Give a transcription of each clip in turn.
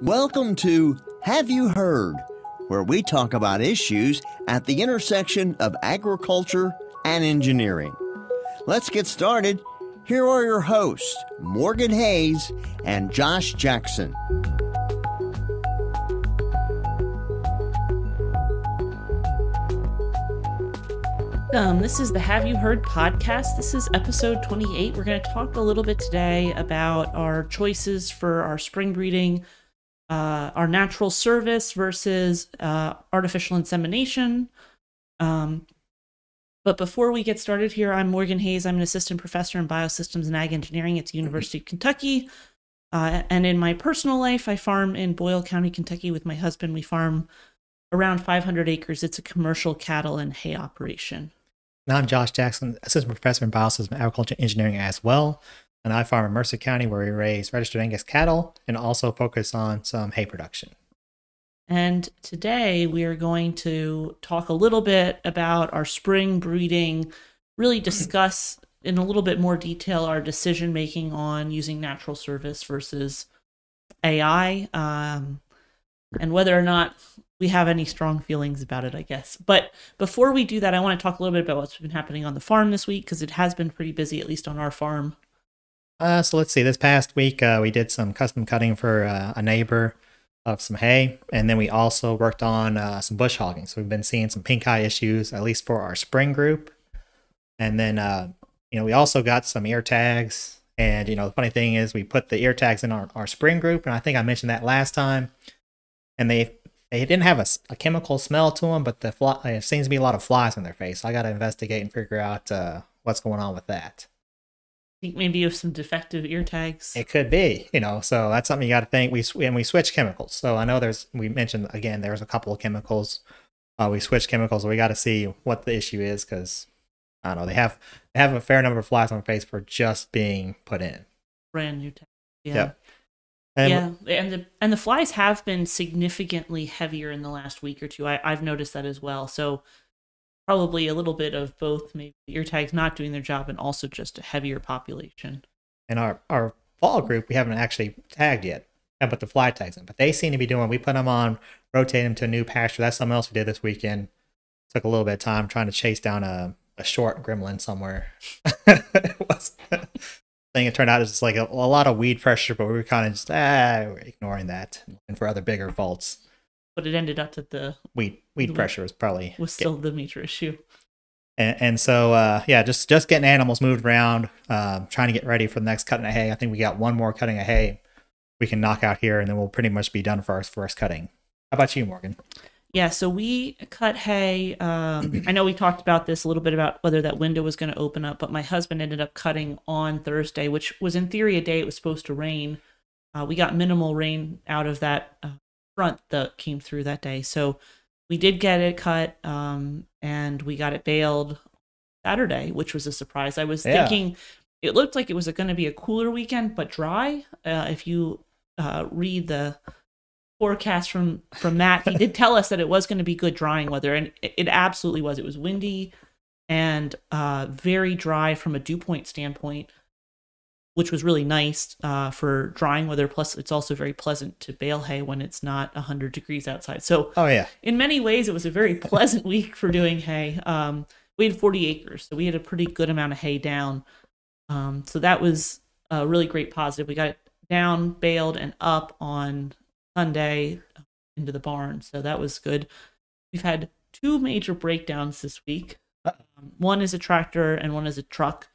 Welcome to Have You Heard, where we talk about issues at the intersection of agriculture and engineering. Let's get started. Here are your hosts, Morgan Hayes and Josh Jackson. This is the Have You Heard podcast. This is episode 28. We're going to talk a little bit today about our choices for our spring breeding, our natural service versus artificial insemination. But before we get started here, I'm Morgan Hayes. I'm an assistant professor in Biosystems and Ag Engineering at the University of Kentucky. And in my personal life, I farm in Boyle County, Kentucky with my husband. We farm around 500 acres. It's a commercial cattle and hay operation. And I'm Josh Jackson, assistant professor in Biosystems and Agricultural Engineering as well. And I farm in Mercer County, where we raise registered Angus cattle and also focus on some hay production. And today we are going to talk a little bit about our spring breeding, really discuss in a little bit more detail our decision making on using natural service versus AI, and whether or not we have any strong feelings about it, I guess. But before we do that, I want to talk a little bit about what's been happening on the farm this week, because it has been pretty busy, at least on our farm. So let's see, this past week, we did some custom cutting for a neighbor of some hay. And then we also worked on some bush hogging. So we've been seeing some pink eye issues, at least for our spring group. And then, we also got some ear tags. And, the funny thing is we put the ear tags in our spring group. And I think I mentioned that last time. And they didn't have a chemical smell to them, but it seems to be a lot of flies on their face. So I got to investigate and figure out what's going on with that. I think maybe you have some defective ear tags. It could be, so that's something you got to think. We switch chemicals. So I know we mentioned, again, there was a couple of chemicals. We switched chemicals. So we got to see what the issue is, because, I don't know, they have a fair number of flies on their face for just being put in. Brand new tags. Yeah. Yep. And the flies have been significantly heavier in the last week or two. I've noticed that as well. So probably a little bit of both, maybe ear tags not doing their job and also just a heavier population. And our fall group, we haven't actually tagged yet. I put the fly tags in, but they seem to be doing. We put them on, rotate them to a new pasture. That's something else we did this weekend. Took a little bit of time trying to chase down a short gremlin somewhere. It was. It turned out it's just like a lot of weed pressure, but we were kind of just ignoring that and for other bigger faults. But it ended up that the weed pressure was still the major issue. And so just getting animals moved around, trying to get ready for the next cutting of hay. I think we got one more cutting of hay we can knock out here, and then we'll pretty much be done for our first cutting. How about you, Morgan? Yeah, so we cut hay. I know we talked about this a little bit about whether that window was going to open up, but my husband ended up cutting on Thursday, which was in theory a day it was supposed to rain. We got minimal rain out of that front that came through that day. So we did get it cut, and we got it baled Saturday, which was a surprise. I was thinking it looked like it was going to be a cooler weekend, but dry. If you read the forecast from Matt, he did tell us that it was going to be good drying weather, and it absolutely was. It was windy and very dry from a dew point standpoint, which was really nice for drying weather. Plus, it's also very pleasant to bale hay when it's not 100 degrees outside. So in many ways, it was a very pleasant week for doing hay. We had 40 acres, so we had a pretty good amount of hay down. So that was a really great positive. We got it down, baled, and up on Sunday into the barn, so that was good. We've had two major breakdowns this week. One is a tractor and one is a truck.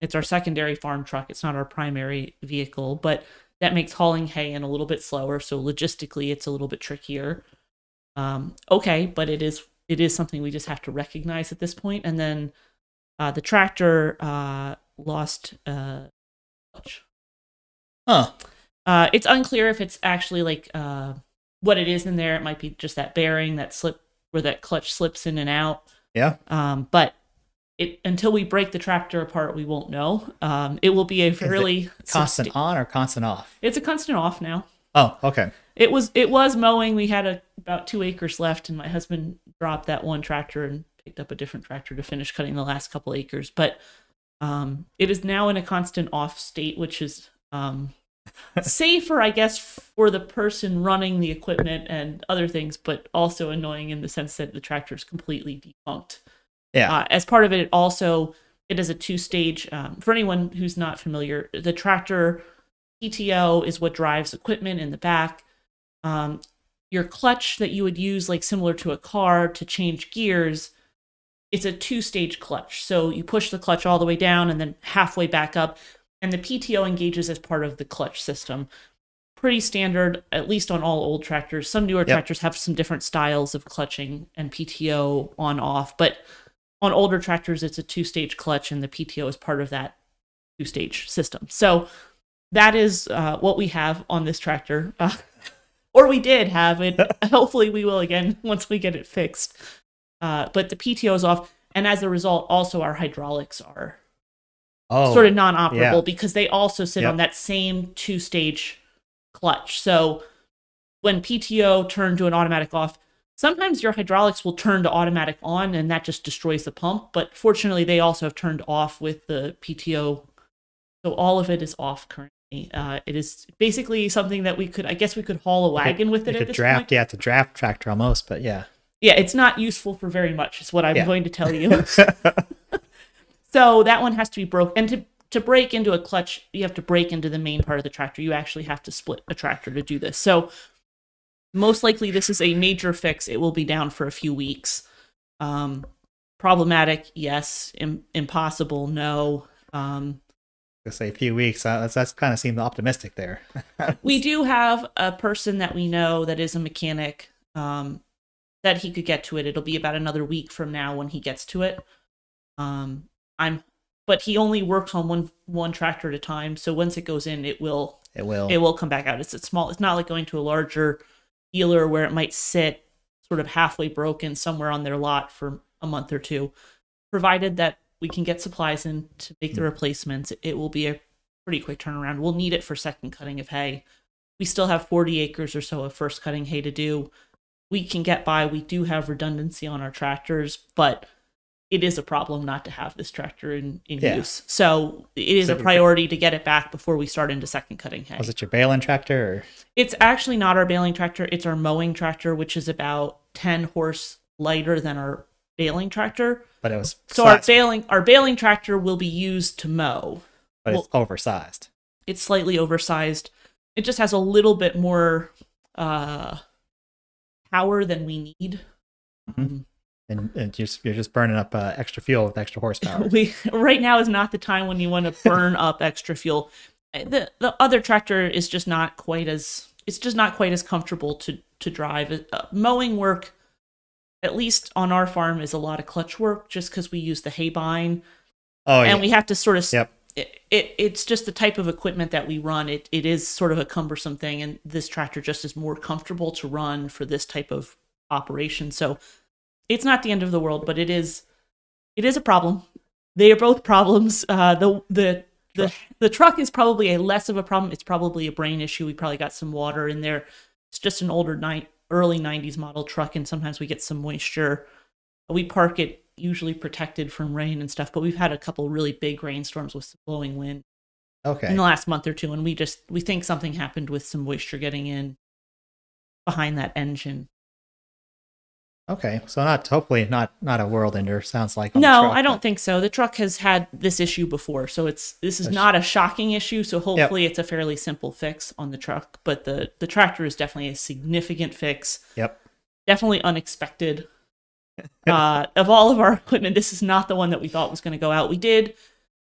It's our secondary farm truck. It's not our primary vehicle, but that makes hauling hay in a little bit slower, so logistically it's a little bit trickier. But it is something we just have to recognize at this point. And then the tractor lost clutch. It's unclear if it's actually what it is in there. It might be just that bearing, that slip where that clutch slips in and out. Yeah. But until we break the tractor apart, we won't know. It will be a fairly constant on or constant off. It's a constant off now. Oh, okay. It was mowing. We had about 2 acres left, and my husband dropped that one tractor and picked up a different tractor to finish cutting the last couple acres. But it is now in a constant off state, which is safer, I guess, for the person running the equipment and other things, but also annoying in the sense that the tractor is completely debunked. Yeah. As part of it, it is a two-stage. For anyone who's not familiar, the tractor PTO is what drives equipment in the back. Your clutch that you would use, like similar to a car, to change gears, it's a two-stage clutch. So you push the clutch all the way down and then halfway back up. And the PTO engages as part of the clutch system. Pretty standard, at least on all old tractors. Some newer tractors have some different styles of clutching and PTO on/off. But on older tractors, it's a two-stage clutch, and the PTO is part of that two-stage system. So that is what we have on this tractor. Or we did have it. Hopefully we will again once we get it fixed. But the PTO is off. And as a result, also our hydraulics are sort of non-operable because they also sit on that same two-stage clutch. So when PTO turned to an automatic off, sometimes your hydraulics will turn to automatic on, and that just destroys the pump. But fortunately, they also have turned off with the PTO. So all of it is off currently. It is basically something that we could, I guess we could haul a wagon with it at this point. Yeah, it's a draft tractor almost, but yeah. Yeah, it's not useful for very much is what I'm going to tell you. So that one has to be broken. And to break into a clutch, you have to break into the main part of the tractor. You actually have to split a tractor to do this. So most likely this is a major fix. It will be down for a few weeks. Problematic, yes. Impossible, no. I say a few weeks. That's kind of seemed optimistic there. We do have a person that we know that is a mechanic that he could get to it. It'll be about another week from now when he gets to it. But he only works on one tractor at a time. So once it goes in, it will come back out. It's small. It's not like going to a larger dealer where it might sit sort of halfway broken somewhere on their lot for a month or two. Provided that we can get supplies in to make the replacements, it will be a pretty quick turnaround. We'll need it for second cutting of hay. We still have 40 acres or so of first cutting hay to do. We can get by. We do have redundancy on our tractors, but it is a problem not to have this tractor in use. So it is a priority to get it back before we start into second cutting hay. Was it your baling tractor? Or? It's actually not our baling tractor. It's our mowing tractor, which is about 10 horse lighter than our baling tractor. But it was so our baling tractor will be used to mow. But it's oversized. It's slightly oversized. It just has a little bit more power than we need. Mm-hmm. And you're just burning up extra fuel with extra horsepower. Right now is not the time when you want to burn up extra fuel. The other tractor is just not quite as comfortable to drive. Mowing work, at least on our farm, is a lot of clutch work just because we use the hay bine. Oh, and we have to sort of it's just the type of equipment that we run. It is sort of a cumbersome thing, and this tractor just is more comfortable to run for this type of operation. So. It's not the end of the world, but it is a problem. They are both problems. The truck is probably a less of a problem. It's probably a brain issue. We probably got some water in there. It's just an older early 90s model truck, and sometimes we get some moisture. We park it usually protected from rain and stuff, but we've had a couple really big rainstorms with some blowing wind in the last month or two, and we think something happened with some moisture getting in behind that engine. Okay, so hopefully not a world ender. Sounds like on the truck, I don't think so. The truck has had this issue before, so this is not a shocking issue. So hopefully it's a fairly simple fix on the truck, but the tractor is definitely a significant fix. Yep, definitely unexpected. Of all of our equipment, this is not the one that we thought was going to go out. We did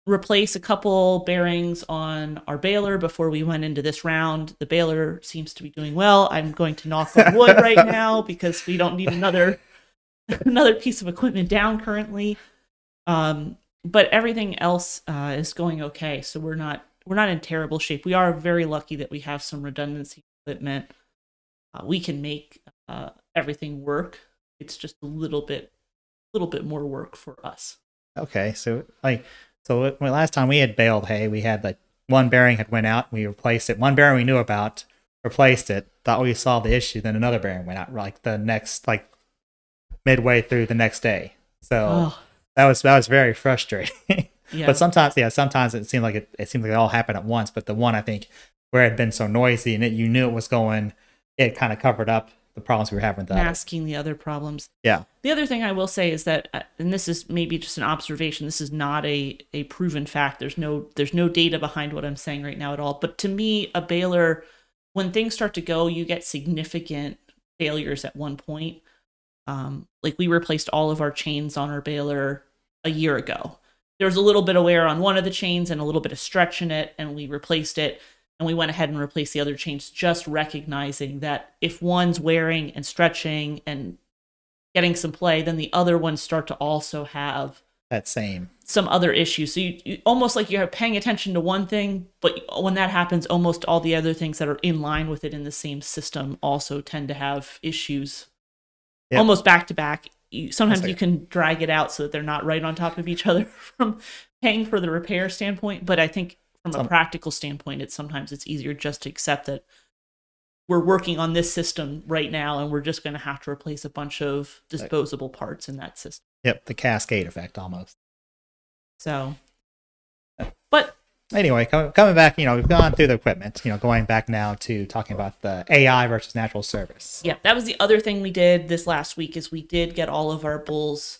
replace a couple bearings on our baler before we went into this round. The baler seems to be doing well. I'm going to knock on wood right now because we don't need another piece of equipment down currently. But everything else is going okay. So we're not in terrible shape. We are very lucky that we have some redundancy equipment. We can make everything work. It's just a little bit more work for us. Okay, so So when last time we had baled hay, we had like one bearing had went out, we replaced it. One bearing we knew about, replaced it, thought we solved the issue, then another bearing went out like midway through the next day. So that was very frustrating. But sometimes it seemed like it all happened at once. But the one I think where it had been so noisy and you knew it was going, it kind of covered up the problems we were having with that. Masking the other problems. Yeah. The other thing I will say is that, and this is maybe just an observation, this is not a proven fact. There's no data behind what I'm saying right now at all. But to me, a baler, when things start to go, you get significant failures at one point. Like we replaced all of our chains on our baler a year ago. There was a little bit of wear on one of the chains and a little bit of stretch in it, and we replaced it. And we went ahead and replaced the other chains, just recognizing that if one's wearing and stretching and getting some play, then the other ones start to also have that same some other issue. So you almost like you're paying attention to one thing, but when that happens, almost all the other things that are in line with it in the same system also tend to have issues. Yep. Almost back to back. Sometimes you can drag it out so that they're not right on top of each other from paying for the repair standpoint. But I think from a practical standpoint, sometimes it's easier just to accept that we're working on this system right now, and we're just going to have to replace a bunch of disposable parts in that system. Yep, the cascade effect almost. So, but anyway, coming back, we've gone through the equipment. Going back now to talking about the AI versus natural service. Yeah, that was the other thing we did this last week is we did get all of our bulls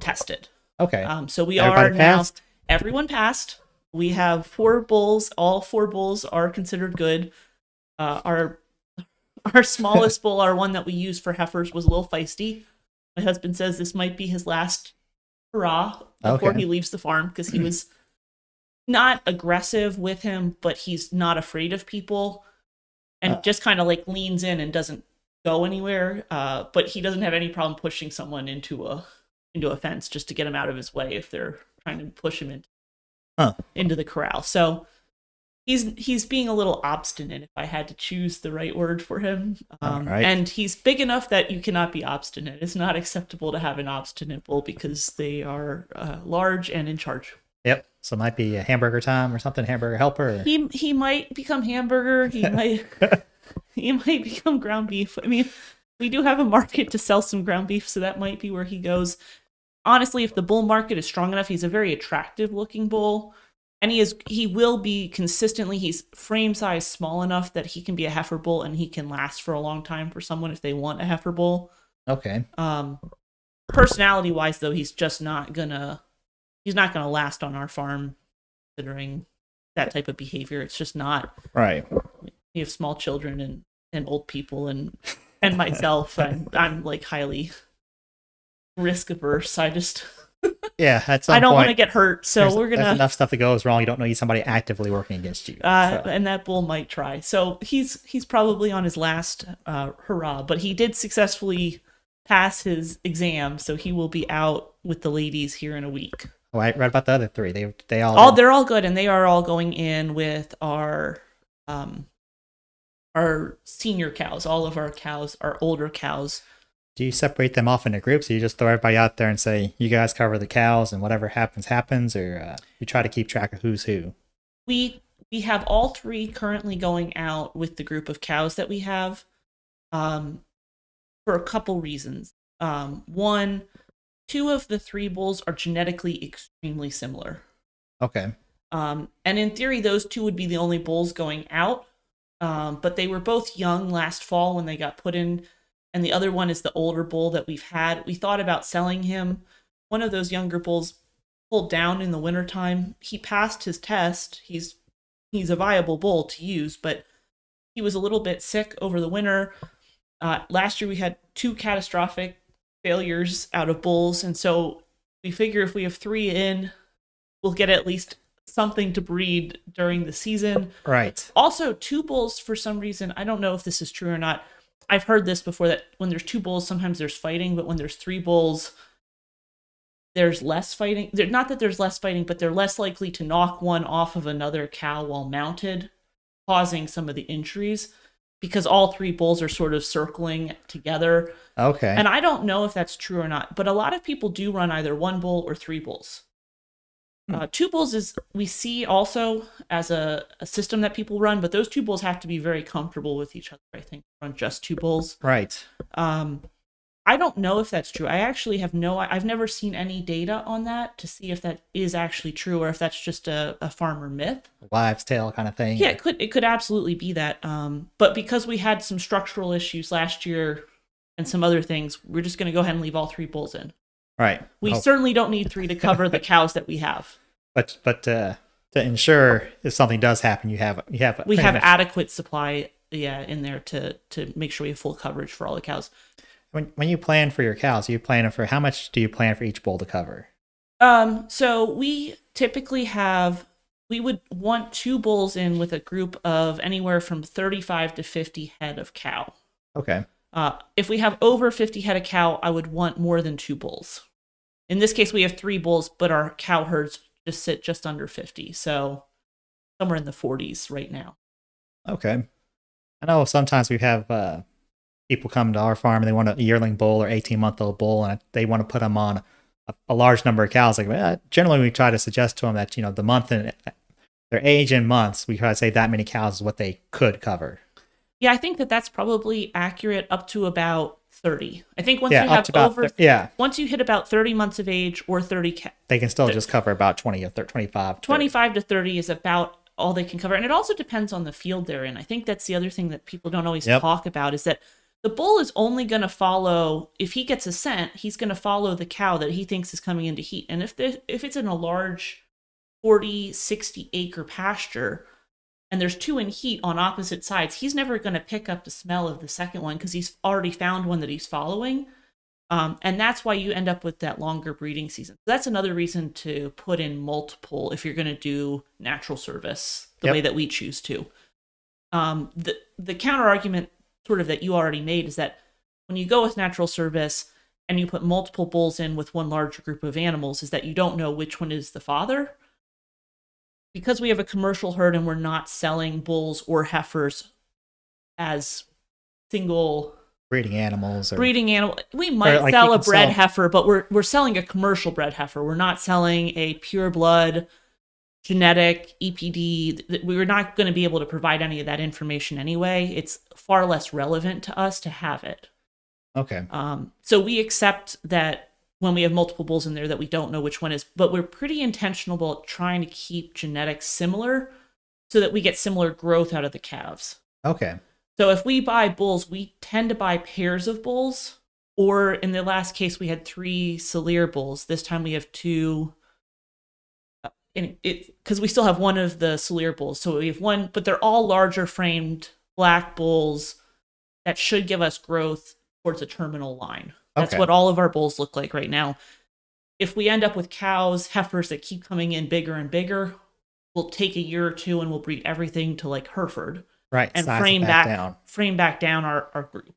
tested. Okay. So we Everybody are passed? Now everyone passed. We have 4 bulls. All 4 bulls are considered good. Our smallest bull, our one that we use for heifers, was a little feisty. My husband says this might be his last hurrah before he leaves the farm, because he was not aggressive with him, but he's not afraid of people and just kind of like leans in and doesn't go anywhere. But he doesn't have any problem pushing someone into a fence just to get him out of his way if they're trying to push him into the corral. So he's being a little obstinate, if I had to choose the right word for him. And he's big enough that you cannot be obstinate. It's not acceptable to have an obstinate bull because they are large and in charge. Yep. So it might be a hamburger time or something, hamburger helper. Or... He might become hamburger. He might he might become ground beef. I mean, we do have a market to sell some ground beef, so that might be where he goes. Honestly, if the bull market is strong enough, he's a very attractive looking bull, and he will be consistently. He's frame size small enough that he can be a heifer bull, and he can last for a long time for someone if they want a heifer bull. Okay. Personality wise, though, he's just not gonna. He's not gonna last on our farm, considering that type of behavior. It's just not right. We have small children and old people and myself, and I'm like highly risk averse. I just I don't want to get hurt, so we're gonna enough stuff that goes wrong. You don't need somebody actively working against you, and that bull might try. So he's probably on his last hurrah, but he did successfully pass his exam, so he will be out with the ladies here in a week. Oh, I read about the other 3. They're all good, and they are all going in with our senior cows. All of our cows are older cows. Do you separate them off into groups, or you just throw everybody out there and say, you guys cover the cows and whatever happens, happens, or you try to keep track of who's who? We have all 3 currently going out with the group of cows that we have for a couple reasons. 2 of the 3 bulls are genetically extremely similar. Okay. And in theory, those 2 would be the only bulls going out, but they were both young last fall when they got put in. And the other one is the older bull that we've had. We thought about selling him. One of those younger bulls pulled down in the wintertime. He passed his test. He's a viable bull to use, but he was a little bit sick over the winter. Last year we had 2 catastrophic failures out of bulls. And so we figure if we have 3 in, we'll get at least something to breed during the season. Right. Also, 2 bulls, for some reason, I don't know if this is true or not, I've heard this before, that when there's 2 bulls, sometimes there's fighting, but when there's 3 bulls, there's less fighting. Not that there's less fighting, but they're less likely to knock one off of another cow while mounted, causing some of the injuries, because all 3 bulls are sort of circling together. Okay. And I don't know if that's true or not, but a lot of people do run either 1 bull or 3 bulls. 2 bulls is, we see also as a system that people run, but those 2 bulls have to be very comfortable with each other, I think, run just 2 bulls. Right. I don't know if that's true. I actually have no, I've never seen any data on that to see if that is actually true or if that's just a farmer myth. Wives' tale kind of thing. Yeah, it could absolutely be that. But because we had some structural issues last year and some other things, we're just going to go ahead and leave all three bulls in. Right. We certainly don't need three to cover the cows that we have. But to ensure if something does happen, we have adequate supply, yeah, in there to make sure we have full coverage for all the cows. When you plan for your cows, you plan for how much do you plan for each bull to cover? So we typically have, we would want two bulls in with a group of anywhere from 35 to 50 head of cow. Okay. If we have over 50 head of cow, I would want more than two bulls. In this case, we have three bulls, but our cow herds just sit just under 50. So somewhere in the 40s right now. Okay. I know sometimes we have... people come to our farm and they want a yearling bull or 18-month-old bull, and they want to put them on a large number of cows. Like, well, generally, we try to suggest to them that, you know, the month and their age in months, we try to say that many cows is what they could cover. Yeah, I think that that's probably accurate up to about 30. I think once once you hit about 30 months of age or 30 cows, they can still just cover about 20 or 25. 25 to 30 is about all they can cover, and it also depends on the field they're in. I think that's the other thing that people don't always talk about is that the bull is only going to follow, if he gets a scent, he's going to follow the cow that he thinks is coming into heat. And if it's in a large 40, 60 acre pasture and there's two in heat on opposite sides, he's never going to pick up the smell of the second one because he's already found one that he's following. And that's why you end up with that longer breeding season. So that's another reason to put in multiple if you're going to do natural service the way that we choose to. The counter argument sort of that you already made is that when you go with natural service and you put multiple bulls in with one larger group of animals is that you don't know which one is the father. Because we have a commercial herd and we're not selling bulls or heifers as single breeding animals. We might sell a bred heifer, but we're selling a commercial bred heifer. We're not selling a pure blood genetic EPD. We were not going to be able to provide any of that information anyway. It's far less relevant to us to have it. Okay. So we accept that when we have multiple bulls in there that we don't know which one is, but we're pretty intentional about trying to keep genetics similar so that we get similar growth out of the calves. Okay. So if we buy bulls, we tend to buy pairs of bulls, or in the last case, we had three Salir bulls. This time we have two. And because we still have one of the Salir bulls, so we have one, but they're all larger framed black bulls that should give us growth towards a terminal line. That's what all of our bulls look like right now. If we end up with cows, heifers that keep coming in bigger and bigger, we'll take a year or two and we'll breed everything to like Hereford, right? And frame back down our group.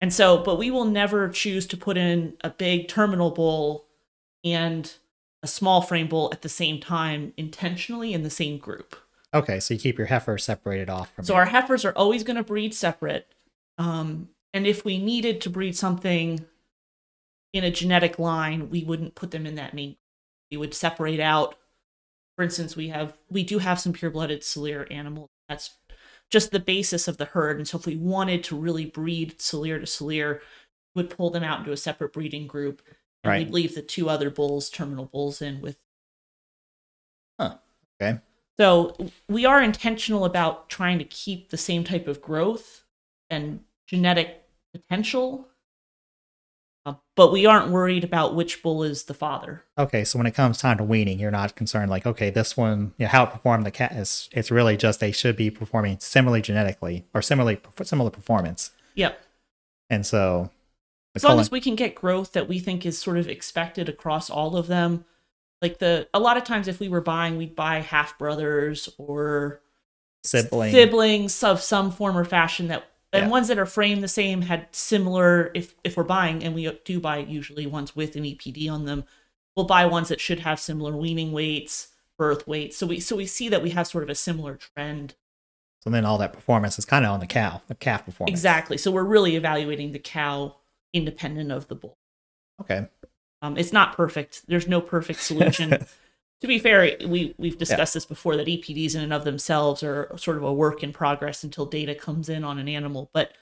And so, but we will never choose to put in a big terminal bull and a small frame bull at the same time intentionally in the same group. Okay, so you keep your heifer separated off from. So our heifers are always going to breed separate. And if we needed to breed something in a genetic line, we wouldn't put them in that main. We would separate out. For instance, we do have some pure-blooded Salir animals. That's just the basis of the herd. And so if we wanted to really breed Salir to Salir, we would pull them out into a separate breeding group. And right. We'd leave the two other bulls, terminal bulls, in with. Huh. Okay. So we are intentional about trying to keep the same type of growth and genetic potential, but we aren't worried about which bull is the father. Okay. So when it comes time to weaning, you're not concerned like, okay, this one, you know, how it performed the cat is. It's really just they should be performing similarly genetically or similar performance. Yep. And so. As long as we can get growth that we think is sort of expected across all of them. Like a lot of times if we were buying, we'd buy half brothers or siblings of some form or fashion that, and ones that are framed the same had similar, if we're buying, and we do buy usually ones with an EPD on them, we'll buy ones that should have similar weaning weights, birth weights. So we see that we have sort of a similar trend. So then all that performance is kind of on the cow, the calf performance. Exactly. So we're really evaluating the cow independent of the bull. Okay. It's not perfect. There's no perfect solution. To be fair, we've discussed this before, that EPDs in and of themselves are sort of a work in progress until data comes in on an animal. But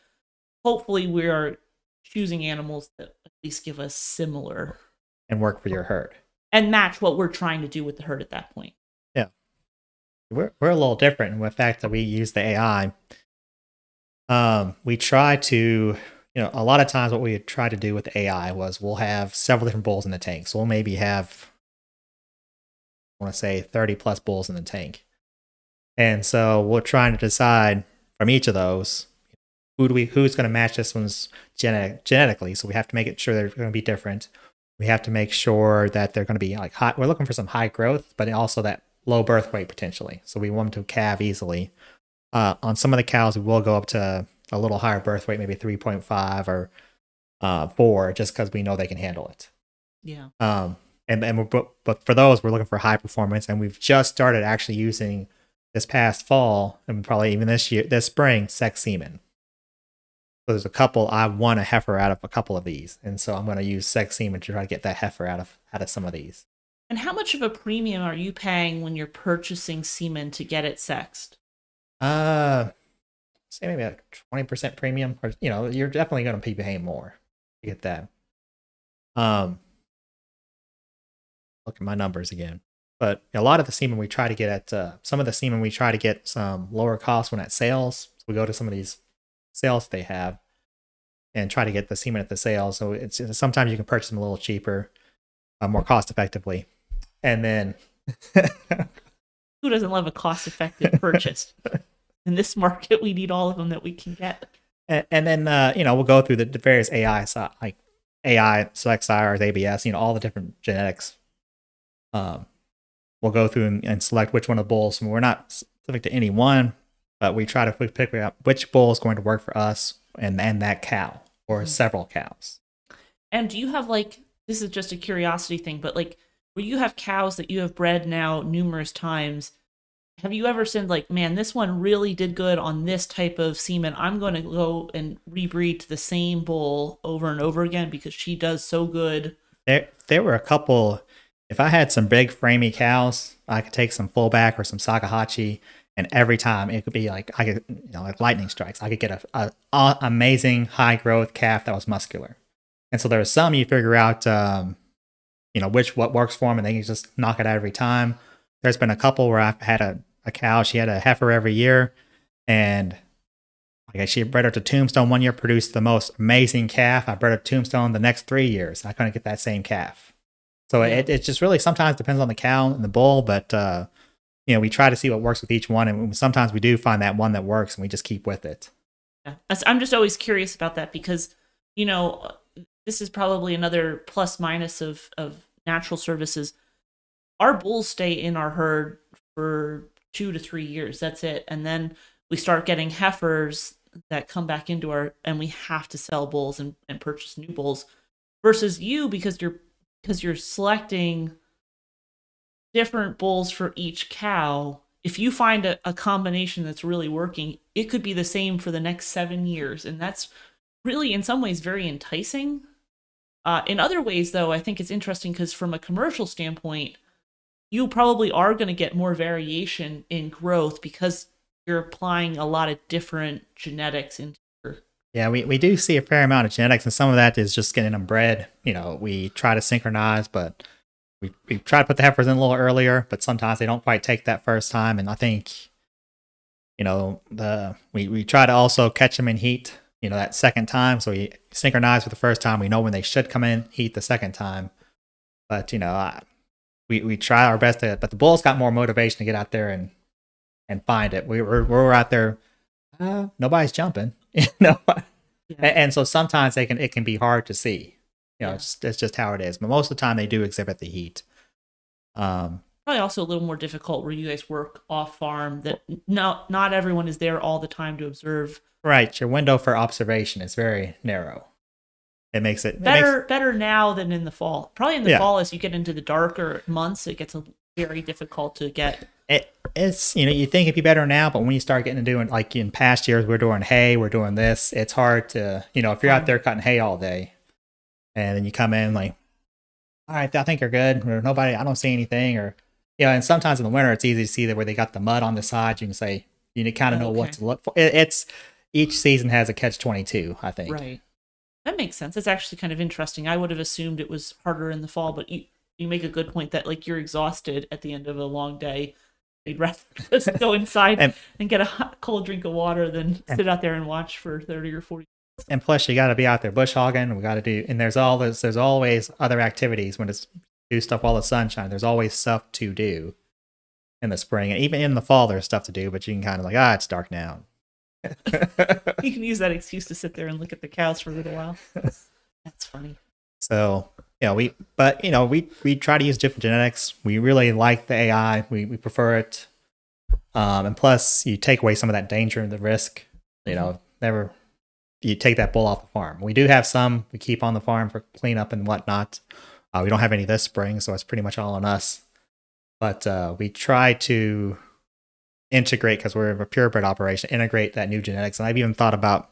hopefully we are choosing animals that at least give us similar and work for your herd and match what we're trying to do with the herd at that point. Yeah, we're a little different in the fact that we use the AI. We try to, you know, a lot of times what we would try to do with the AI was we'll have several different bulls in the tank. So we'll maybe have, I want to say 30 plus bulls in the tank. And so we're trying to decide from each of those, who's going to match this one's genetically. So we have to make it sure they're going to be different. We have to make sure that they're going to be like high. We're looking for some high growth, but also that low birth weight potentially. So we want them to calve easily. On some of the cows, we will go up to a little higher birth weight, maybe 3.5 or 4, just because we know they can handle it. Yeah. But for those, we're looking for high performance, and we've just started actually using this past fall and probably even this spring, sex semen. So there's a couple, I want a heifer out of a couple of these, and so I'm going to use sex semen to try to get that heifer out of some of these. And how much of a premium are you paying when you're purchasing semen to get it sexed? Say maybe like 20% premium, or you know, you're definitely going to be paying more to get that. Look at my numbers again, but a lot of the semen we try to get at some of the semen we try to get some lower cost when at sales. So we go to some of these sales they have and try to get the semen at the sale. So it's sometimes you can purchase them a little cheaper, more cost effectively, and then. Who doesn't love a cost-effective purchase? In this market, we need all of them that we can get. And then, you know, we'll go through the various AI, like AI Select, Sire ABS, you know, all the different genetics. We'll go through and select which one of the bulls. I mean, we're not specific to any one, but we try to pick out which bull is going to work for us and that cow or mm-hmm. several cows. And do you have, like, this is just a curiosity thing, but like, where you have cows that you have bred now numerous times, have you ever said, like, man, this one really did good on this type of semen. I'm going to go and rebreed to the same bull over and over again because she does so good? There were a couple. If I had some big framey cows, I could take some fullback or some Sakahachi, and every time it could be like, I could, you know, like lightning strikes. I could get a amazing high growth calf that was muscular. And so there was some you figure out, you know, what works for them, and they can just knock it out every time. There's been a couple where I've had a cow, she had a heifer every year, and like she bred her to Tombstone one year, produced the most amazing calf. I bred her to Tombstone the next 3 years. I couldn't get that same calf. So yeah. It just really sometimes depends on the cow and the bull, but, you know, we try to see what works with each one, and sometimes we do find that one that works, and we just keep with it. Yeah. I'm just always curious about that because, you know, this is probably another plus minus of natural services. Our bulls stay in our herd for 2 to 3 years. That's it. And then we start getting heifers that come back into our, and we have to sell bulls and purchase new bulls versus you, because you're selecting different bulls for each cow. If you find a combination that's really working, it could be the same for the next 7 years. And that's really in some ways very enticing. In other ways, though, I think it's interesting because from a commercial standpoint, you probably are going to get more variation in growth because you're applying a lot of different genetics into your... Yeah, we do see a fair amount of genetics, and some of that is just getting them bred. You know, we try to synchronize, but we try to put the heifers in a little earlier, but sometimes they don't quite take that first time. And I think, you know, we try to also catch them in heat, you know, that second time. So we synchronize for the first time. We know when they should come in heat the second time. But, you know, we try our best to, but the bulls got more motivation to get out there and find it. We're out there. Nobody's jumping, you know? Yeah. And so sometimes it can be hard to see, you know, yeah. It's just how it is. But most of the time they do exhibit the heat. Probably also a little more difficult where you guys work off farm, that not everyone is there all the time to observe. Right, your window for observation is very narrow. It makes it better now than in the fall. Probably in the yeah. fall, as you get into the darker months, it gets very difficult to get. It's, you know, you think it'd be better now, but when you start getting to doing, like in past years, we're doing hay, we're doing this. It's hard to, you know, if you're out there cutting hay all day, and then you come in like, all right, I think you're good. Or nobody, I don't see anything. Or, you know, and sometimes in the winter, it's easy to see that where they got the mud on the side. You can say you kind of know what to look for. Each season has a catch-22, I think. Right. That makes sense. That's actually kind of interesting. I would have assumed it was harder in the fall, but you make a good point that like you're exhausted at the end of a long day. You'd rather just go inside and get a hot, cold drink of water than sit out there and watch for 30 or 40 minutes. And plus, you got to be out there bush hogging. We got to do, and there's always other activities when it's do stuff while the sunshine. There's always stuff to do in the spring, and even in the fall, there's stuff to do. But you can kind of like, it's dark now. You can use that excuse to sit there and look at the cows for a little while. That's funny. So we try to use different genetics. We really like the AI. We prefer it. And plus, you take away some of that danger and the risk. You know, you take that bull off the farm. We do have some we keep on the farm for cleanup and whatnot. We don't have any this spring, so it's pretty much all on us. But we try to integrate, because we're a purebred operation, integrate that new genetics. And I've even thought about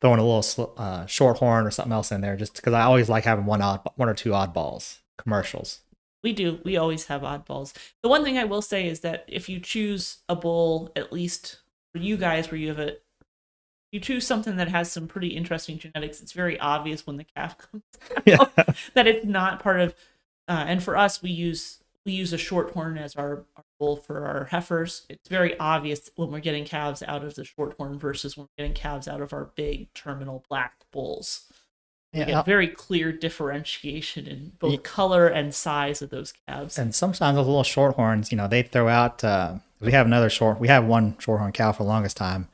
throwing a little Shorthorn or something else in there, just because I always like having one or two oddballs commercials. We do. We always have oddballs. The one thing I will say is that if you choose a bull, at least for you guys, where you have you choose something that has some pretty interesting genetics, it's very obvious when the calf comes out that it's not part of. And for us, we use a Shorthorn as our bull for our heifers. It's very obvious when we're getting calves out of the Shorthorn versus when we're getting calves out of our big terminal black bulls. Yeah, we get very clear differentiation in both color and size of those calves. And sometimes those little Shorthorns, they throw out. We have one Shorthorn cow for the longest time,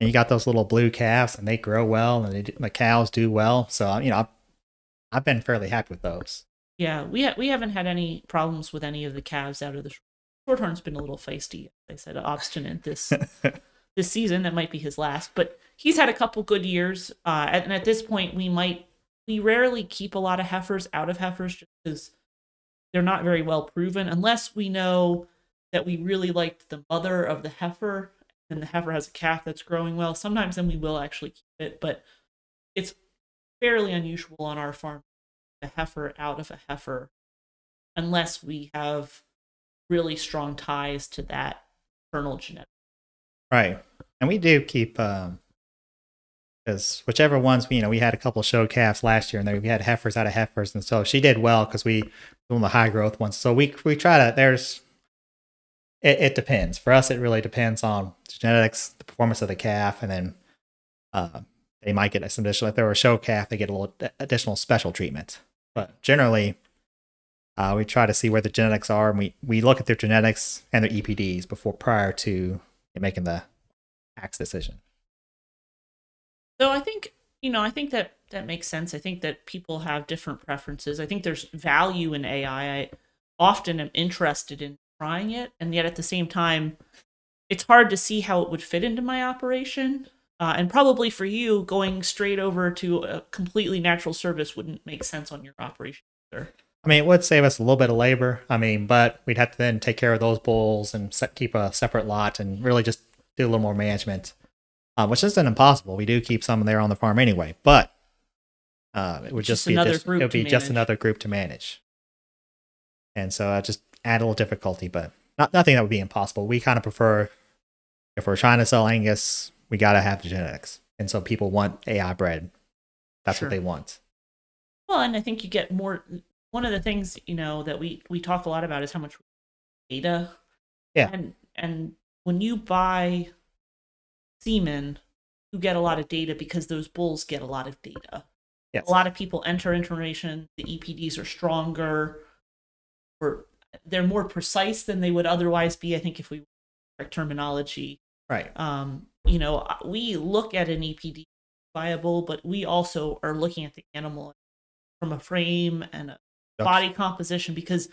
and you got those little blue calves, and they grow well, and the cows do well. So I've been fairly happy with those. Yeah, we haven't had any problems with any of the calves out of the Shorthorn's been a little feisty, they said, obstinate this season. That might be his last, but he's had a couple good years. And at this point, we rarely keep a lot of heifers out of heifers just because they're not very well proven, unless we know that we really liked the mother of the heifer and the heifer has a calf that's growing well. Sometimes then we will actually keep it, but it's fairly unusual on our farm a heifer out of a heifer unless we have really strong ties to that kernel genetic. Right. And we do keep, because whichever ones, we had a couple show calves last year, and then we had heifers out of heifers, and so she did well because we were on the high growth ones. So we try to, it depends. For us, it really depends on genetics, the performance of the calf, and then they might get some additional, if they were a show calf, they get a little additional special treatment. But generally, we try to see where the genetics are, and we look at their genetics and their EPDs prior to making the axe decision. So I think, I think that makes sense. I think that people have different preferences. I think there's value in AI. I often am interested in trying it, and yet at the same time, it's hard to see how it would fit into my operation. And probably for you, going straight over to a completely natural service wouldn't make sense on your operation either. I mean, it would save us a little bit of labor. But we'd have to then take care of those bulls and keep a separate lot and really just do a little more management, which isn't impossible. We do keep some there on the farm anyway, but it would just be another group to manage. And so I just add a little difficulty, but nothing that would be impossible. We kind of prefer, if we're trying to sell Angus, we got to have the genetics. And so people want AI bred. That's what they want. Well, and I think you get more. One of the things, that we talk a lot about is how much data. Yeah. And when you buy semen, you get a lot of data because those bulls get a lot of data. Yes. A lot of people enter information. The EPDs are stronger, or they're more precise than they would otherwise be, I think, if we use correct terminology. Right. We look at an EPD viable, but we also are looking at the animal from a frame and a body composition, because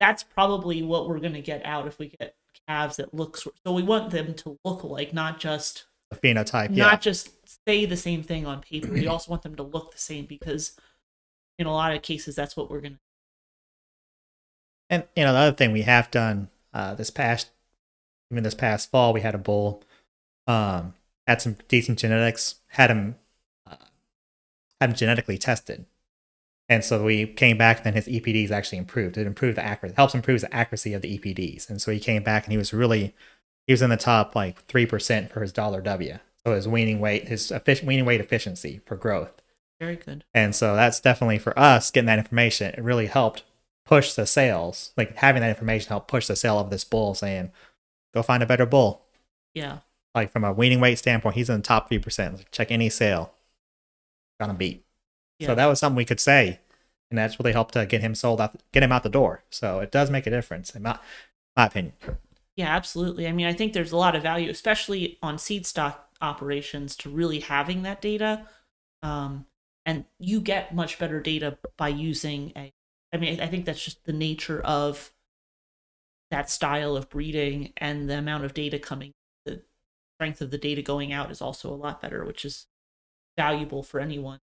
that's probably what we're going to get out if we get calves that look. So we want them to look alike, not just a phenotype, not just say the same thing on paper. We also want them to look the same, because in a lot of cases, that's what we're going to. And the other thing we have done this past fall, we had a bull. Had some decent genetics, had him genetically tested. And so we came back, and then his EPDs actually improved. It improved the accuracy, helps improve the accuracy of the EPDs. And so he came back, and he was in the top like 3% for his $W. So his weaning weight efficiency for growth. Very good. And so that's definitely for us getting that information. It really helped push the sales. Like having that information helped push the sale of this bull, saying, go find a better bull. Yeah. Like from a weaning weight standpoint, he's in the top 3%. Check any sale. Got him beat. Yeah. So that was something we could say. And that's really helped to get him sold out, get him out the door. So it does make a difference, in my opinion. Yeah, absolutely. I mean, I think there's a lot of value, especially on seed stock operations, to really having that data. And you get much better data by using a, I mean, I think that's just the nature of that style of breeding, and the amount of data coming, the strength of the data going out is also a lot better, which is valuable for anyone.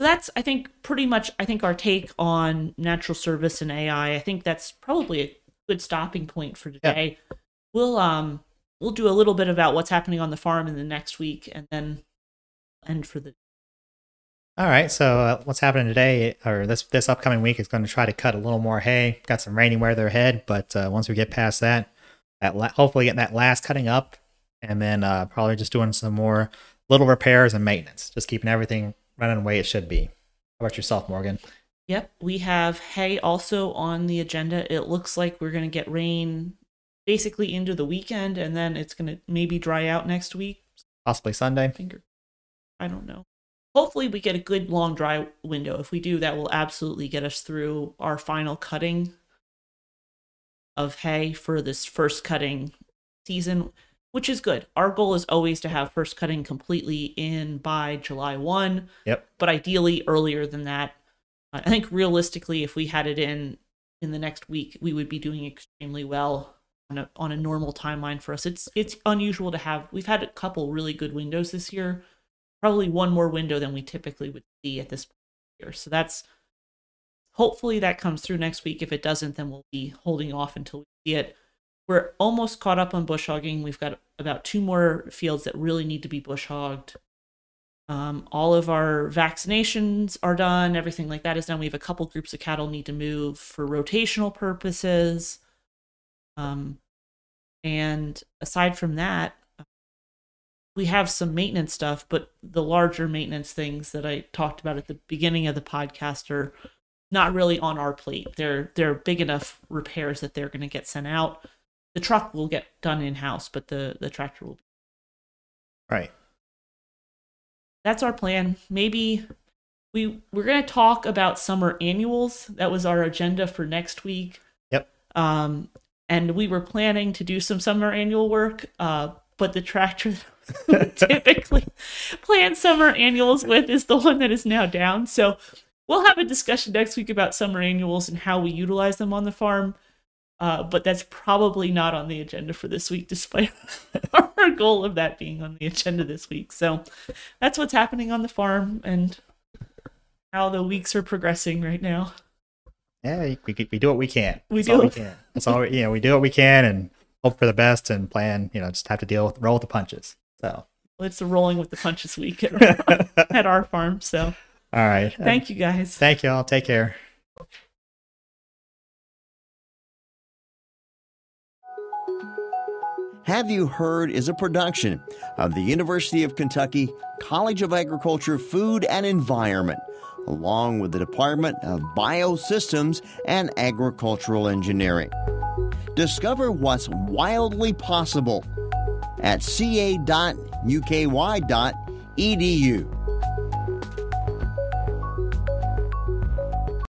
So that's, I think, pretty much, I think, our take on natural service and AI. I think that's probably a good stopping point for today. Yeah. We'll do a little bit about what's happening on the farm in the next week, and then end for the. All right, so what's happening today, or this upcoming week, is going to try to cut a little more hay. Got some rainy weather ahead, but once we get past that, hopefully getting that last cutting up, and then probably just doing some more little repairs and maintenance, just keeping everything running the way it should be. How about yourself, Morgan? Yep, we have hay also on the agenda. It looks like we're going to get rain basically into the weekend, and then it's going to maybe dry out next week. Possibly Sunday. I don't know. Hopefully we get a good long dry window. If we do, that will absolutely get us through our final cutting of hay for this first cutting season, which is good. Our goal is always to have first cutting completely in by July 1, yep, but ideally earlier than that. I think realistically, if we had it in the next week, we would be doing extremely well on a normal timeline for us. It's unusual to have, we've had a couple really good windows this year. Probably one more window than we typically would see at this point here. So that's, hopefully that comes through next week. If it doesn't, then we'll be holding off until we see it. We're almost caught up on bush hogging. We've got about 2 more fields that really need to be bush hogged. All of our vaccinations are done. Everything like that is done. We have a couple groups of cattle need to move for rotational purposes. And aside from that, we have some maintenance stuff, but the larger maintenance things that I talked about at the beginning of the podcast are not really on our plate. They're big enough repairs that they're going to get sent out. The truck will get done in-house, but the tractor will be. Right. That's our plan. Maybe we're going to talk about summer annuals. That was our agenda for next week. Yep. And we were planning to do some summer annual work, but the tractor typically plan summer annuals with is the one that is now down. So we'll have a discussion next week about summer annuals and how we utilize them on the farm. But that's probably not on the agenda for this week, despite our goal of that being on the agenda this week. So that's what's happening on the farm and how the weeks are progressing right now. Yeah, we do what we can. That's all. We do what we can and hope for the best and plan. Just have to roll with the punches. So it's a rolling with the punches week at our farm. So all right. Thank you guys. Thank you all. Take care. Have You Heard is a production of the University of Kentucky College of Agriculture, Food and Environment, along with the Department of Biosystems and Agricultural Engineering. Discover what's wildly possible at ca.uky.edu.